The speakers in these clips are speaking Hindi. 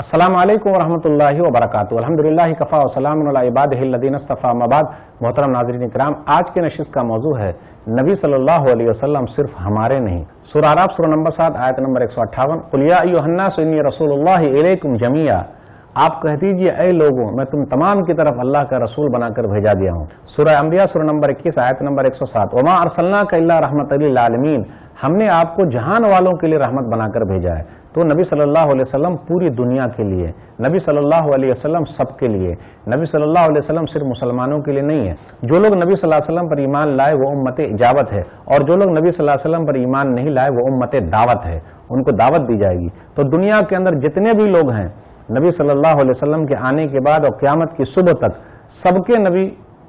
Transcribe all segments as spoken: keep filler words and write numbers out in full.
अस्सलाम वालेकुम रहमतुल्लाहि व बरकातहू। अल्हम्दुलिल्लाह कफ़ा व सलामुन अला इबादिहिल्लज़ीना इस्तफ़ा मबाद। मोहतरम नाज़रीन इकराम, आज के नशिस्त का मौजू है नबी सल्लल्लाहु अलैहि वसल्लम सिर्फ हमारे नहीं। सूरह अराफ सूरह नंबर सात आयत नंबर एक सौ अट्ठावन, कुल या अय्युहन्नासु इन्नी रसूलुल्लाहि इलैकुम जमीआ, आप कह दीजिए ऐ लोगों मैं तुम तमाम की तरफ अल्लाह का रसूल बनाकर भेजा दिया हूँ। सूरह अंबिया सूरह नंबर इक्कीस आयत नंबर एक सौ सात, वमा अर्सलनाका इल्ला रहमतल लिल आलमीन, हमने आपको जहान वालों के लिए रहमत बनाकर भेजा है। तो नबी सल्लल्लाहु अलैहि वसल्लम पूरी दुनिया के लिए, नबी सल्लल्लाहु अलैहि वसल्लम सबके लिए, नबी सल्लल्लाहु अलैहि वसल्लम सिर्फ मुसलमानों के लिए नहीं है। जो लोग नबी सल्लल्लाहु अलैहि वसल्लम पर ईमान लाए वो उम्मत इजावत है, और जो लोग नबी सल्लल्लाहु अलैहि वसल्लम पर ईमान नहीं लाए वो उम्मत दावत है, उनको दावत दी जाएगी। तो दुनिया के अंदर जितने भी लोग हैं नबी सल्लल्लाहु अलैहि वसल्लम के आने के बाद और क़यामत की सुबह तक सबके नबी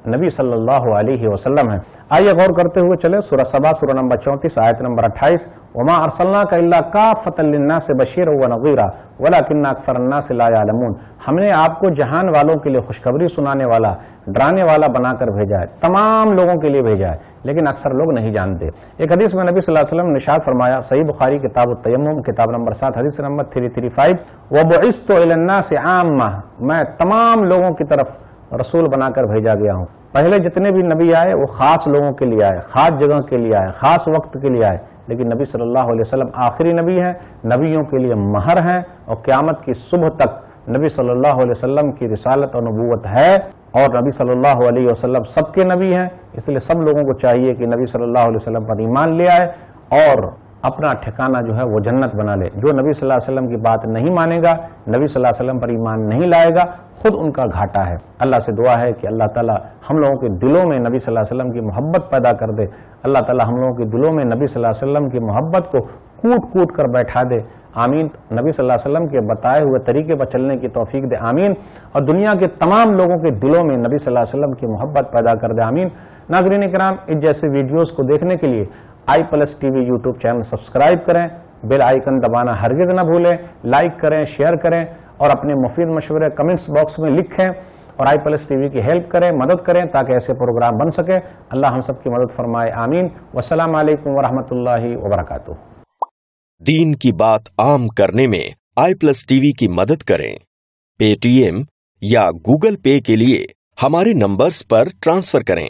नबी सल्लल्लाहु अलैहि वसल्लम है। आइए गौर करते हुए चले सूरह सबा सूरह नंबर चौंतीस आयत नंबर अट्ठाईस, वमा अर्सलनाका इल्ला काफ़तल लिन्नासि बशीरन व नज़ीरा वलाकिन्न अक्सरन्नासि ला यालमून, हमने आपको जहान वालों के लिए खुशखबरी सुनाने वाला, डराने वाला बनाकर भेजा है, तमाम लोगों के लिए भेजा है, लेकिन अक्सर लोग नहीं जानते। एक हदीस में नबी सल्लल्लाहु अलैहि वसल्लम ने इरशाद फरमाया, सही बुखारी किताब तयम्मुम किताब नंबर सात हदीस नंबर थ्री थ्री फाइव, वबुइस्तु इलन्नासि आम्मा, मैं तमाम लोगों की तरफ रसूल बनाकर भेजा गया हूँ। पहले जितने भी नबी आए वो खास लोगों के लिए आए, खास जगह के लिए आए, खास वक्त के लिए आए, लेकिन नबी सल्लल्लाहु अलैहि वसल्लम आखिरी नबी हैं, नबियों के लिए महर हैं, और क़यामत की सुबह तक नबी सल्लल्लाहु अलैहि वसल्लम की रिसालत और नबूवत है, और नबी सल्लल्लाहु अलैहि वसल्लम सबके नबी हैं। इसलिए सब लोगों को चाहिए कि नबी सल्लल्लाहु अलैहि वसल्लम पर ईमान ले आए और अपना ठिकाना जो है वो जन्नत बना ले। जो नबी सल्लल्लाहु अलैहि वसल्लम की बात नहीं मानेगा, नबी सल्लल्लाहु अलैहि वसल्लम पर ईमान नहीं लाएगा, खुद उनका घाटा है। अल्लाह से दुआ है कि अल्लाह ताला हम लोगों के दिलों में नबी सल्लल्लाहु अलैहि वसल्लम की मोहब्बत पैदा कर दे। अल्लाह ताला हम लोगों के दिलों में नबी सल्लल्लाहु अलैहि वसल्लम की मोहब्बत को कूट कूट कर बैठा दे, आमीन। नबी सल्लल्लाहु अलैहि वसल्लम के बताए हुए तरीके पर चलने की तौफीक दे, आमीन। और दुनिया के तमाम लोगों के दिलों में नबी सल्लल्लाहु अलैहि वसल्लम की मोहब्बत पैदा कर दे, आमीन। नाज़रीन इकराम, इस जैसे वीडियोज़ को देखने के लिए iPlus TV YouTube channel subscribe करें, बेल आइकन दबाना हरगिज़ न भूलें, लाइक करें, शेयर करें, और अपने मुफीद मशवरे कमेंट्स बॉक्स में लिखें, और iPlus टीवी की हेल्प करें, मदद करें, ताकि ऐसे प्रोग्राम बन सके। अल्लाह हम सब की मदद फरमाए, आमीन। वस्सलाम अलैकुम वरहमतुल्लाहि वबरकातुहू। दीन की बात आम करने में iPlus टीवी की मदद करें। पे टी एम या गूगल पे के लिए हमारे नंबर्स पर ट्रांसफर करें।